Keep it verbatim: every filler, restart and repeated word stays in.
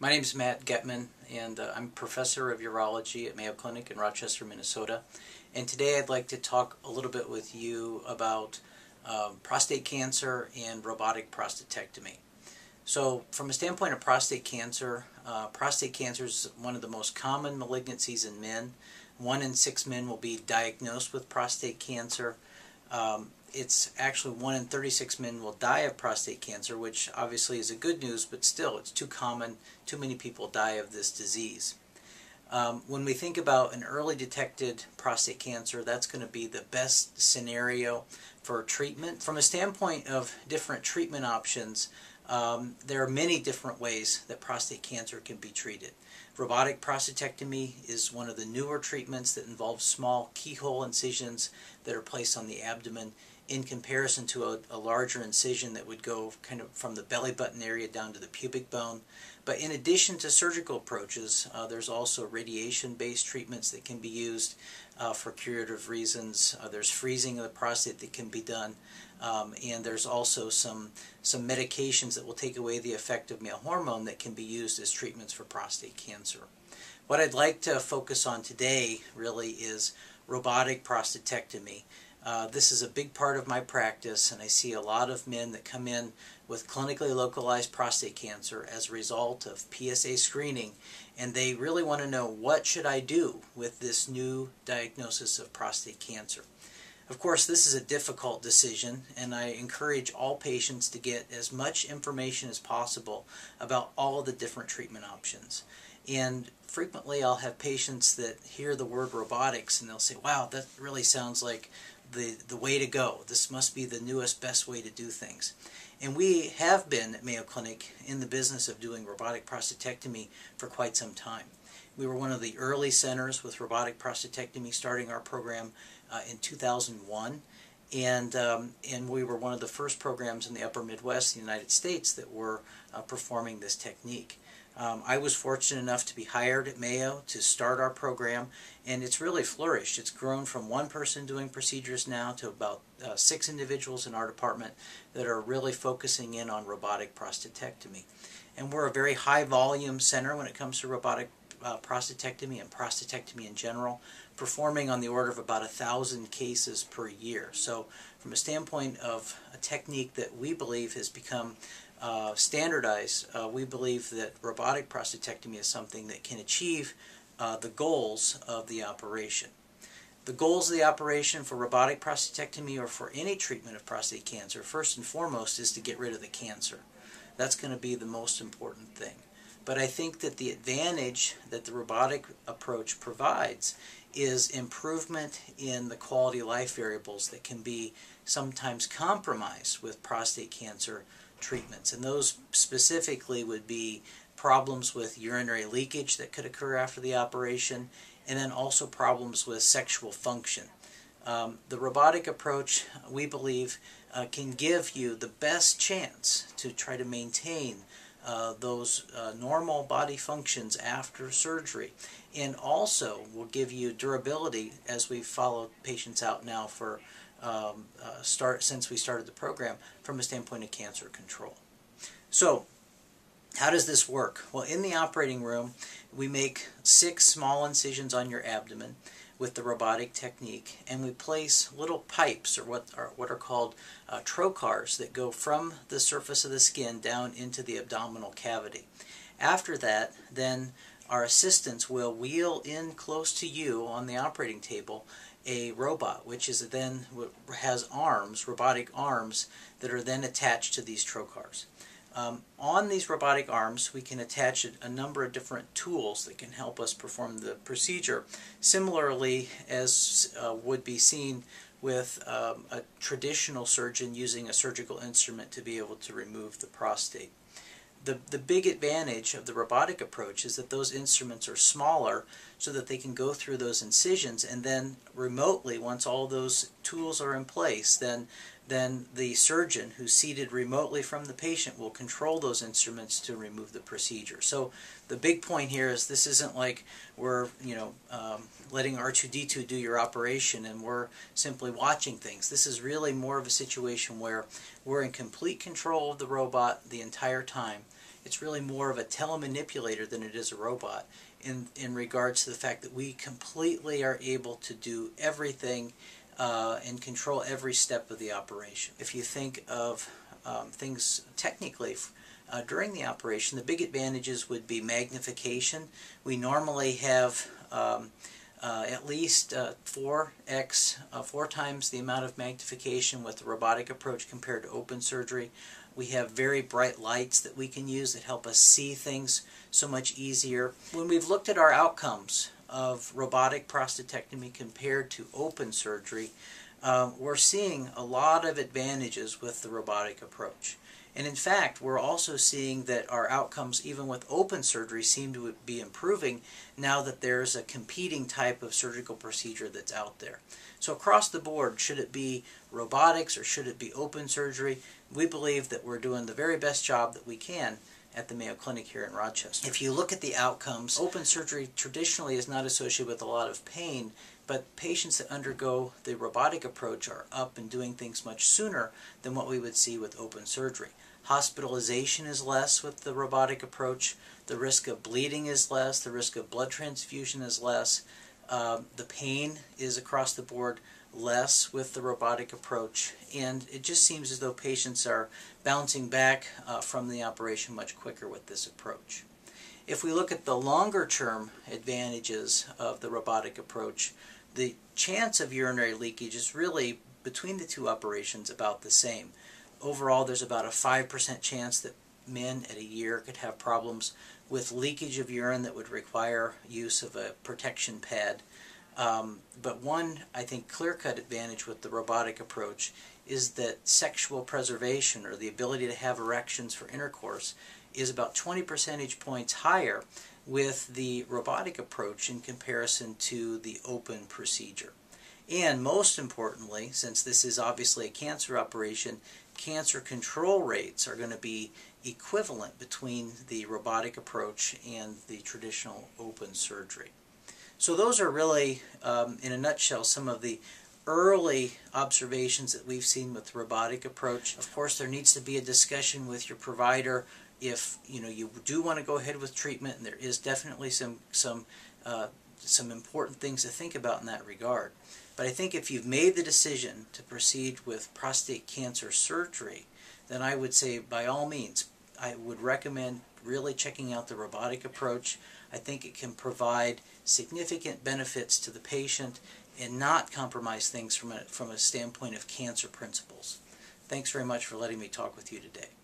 My name is Matt Gettman, and uh, I'm professor of urology at Mayo Clinic in Rochester, Minnesota. And today I'd like to talk a little bit with you about um, prostate cancer and robotic prostatectomy. So from a standpoint of prostate cancer, uh, prostate cancer is one of the most common malignancies in men. One in six men will be diagnosed with prostate cancer. Um, it's actually one in thirty-six men will die of prostate cancer, which obviously is a good news, but still it's too common. Too many people die of this disease. Um, when we think about an early detected prostate cancer, that's going to be the best scenario for treatment. From a standpoint of different treatment options, um, there are many different ways that prostate cancer can be treated. Robotic prostatectomy is one of the newer treatments that involves small keyhole incisions that are placed on the abdomen in comparison to a, a larger incision that would go kind of from the belly button area down to the pubic bone. But in addition to surgical approaches, uh, there's also radiation-based treatments that can be used uh, for curative reasons. Uh, there's freezing of the prostate that can be done, um, and there's also some, some medications that will take away the effect of male hormone that can be used as treatments for prostate cancer. What I'd like to focus on today really is robotic prostatectomy. Uh, this is a big part of my practice, and I see a lot of men that come in with clinically localized prostate cancer as a result of P S A screening, and they really want to know, what should I do with this new diagnosis of prostate cancer? Of course, this is a difficult decision, and I encourage all patients to get as much information as possible about all the different treatment options. And frequently I'll have patients that hear the word robotics and they'll say, wow, that really sounds like the, the way to go. This must be the newest, best way to do things. And we have been at Mayo Clinic in the business of doing robotic prostatectomy for quite some time. We were one of the early centers with robotic prostatectomy, starting our program uh, in two thousand one. And, um, and we were one of the first programs in the upper Midwest in the United States that were uh, performing this technique. Um, I was fortunate enough to be hired at Mayo to start our program, and it's really flourished. It's grown from one person doing procedures now to about uh, six individuals in our department that are really focusing in on robotic prostatectomy. And we're a very high volume center when it comes to robotic uh, prostatectomy and prostatectomy in general, performing on the order of about a thousand cases per year. So from a standpoint of a technique that we believe has become Uh, standardized, uh, we believe that robotic prostatectomy is something that can achieve uh, the goals of the operation. The goals of the operation for robotic prostatectomy, or for any treatment of prostate cancer, first and foremost is to get rid of the cancer. That's going to be the most important thing. But I think that the advantage that the robotic approach provides is improvement in the quality of life variables that can be sometimes compromised with prostate cancer treatments, and those specifically would be problems with urinary leakage that could occur after the operation, and then also problems with sexual function. Um, the robotic approach, we believe, uh, can give you the best chance to try to maintain uh, those uh, normal body functions after surgery, and also will give you durability as we follow patients out now for Um, uh, start since we started the program from a standpoint of cancer control. So how does this work? Well, in the operating room, we make six small incisions on your abdomen with the robotic technique, and we place little pipes, or what are, what are called uh, trocars, that go from the surface of the skin down into the abdominal cavity. After that, then our assistants will wheel in close to you on the operating table a robot, which is then has arms, robotic arms, that are then attached to these trocars. Um, on these robotic arms, we can attach a, a number of different tools that can help us perform the procedure, similarly as uh, would be seen with um, a traditional surgeon using a surgical instrument to be able to remove the prostate. The, the big advantage of the robotic approach is that those instruments are smaller, so that they can go through those incisions, and then remotely, once all those tools are in place, then, then the surgeon who's seated remotely from the patient will control those instruments to remove the procedure. So the big point here is this isn't like we're, you know, um, letting R two D two do your operation and we're simply watching things. This is really more of a situation where we're in complete control of the robot the entire time, it's really more of a telemanipulator than it is a robot in, in regards to the fact that we completely are able to do everything uh, and control every step of the operation. If you think of um, things technically, Uh, during the operation, the big advantages would be magnification. We normally have um, uh, at least uh, four x, uh, four times the amount of magnification with the robotic approach compared to open surgery. We have very bright lights that we can use that help us see things so much easier. When we've looked at our outcomes of robotic prostatectomy compared to open surgery, uh, we're seeing a lot of advantages with the robotic approach. And in fact, we're also seeing that our outcomes, even with open surgery, seem to be improving now that there's a competing type of surgical procedure that's out there. So across the board, should it be robotics or should it be open surgery, we believe that we're doing the very best job that we can at the Mayo Clinic here in Rochester. If you look at the outcomes, open surgery traditionally is not associated with a lot of pain, but patients that undergo the robotic approach are up and doing things much sooner than what we would see with open surgery. Hospitalization is less with the robotic approach, the risk of bleeding is less, the risk of blood transfusion is less, um, the pain is across the board less with the robotic approach, and it just seems as though patients are bouncing back uh, from the operation much quicker with this approach. If we look at the longer-term advantages of the robotic approach, the chance of urinary leakage is really, between the two operations, about the same. Overall, there's about a five percent chance that men at a year could have problems with leakage of urine that would require use of a protection pad. Um, but one, I think, clear-cut advantage with the robotic approach is that sexual preservation, or the ability to have erections for intercourse, is about twenty percentage points higher with the robotic approach in comparison to the open procedure. And most importantly, since this is obviously a cancer operation, cancer control rates are going to be equivalent between the robotic approach and the traditional open surgery. So those are really, um, in a nutshell, some of the early observations that we've seen with the robotic approach. Of course, there needs to be a discussion with your provider if you know you do want to go ahead with treatment, and there is definitely some some uh, some important things to think about in that regard. But I think if you've made the decision to proceed with prostate cancer surgery, then I would say by all means, I would recommend really checking out the robotic approach. I think it can provide significant benefits to the patient and not compromise things from a, from a standpoint of cancer principles. Thanks very much for letting me talk with you today.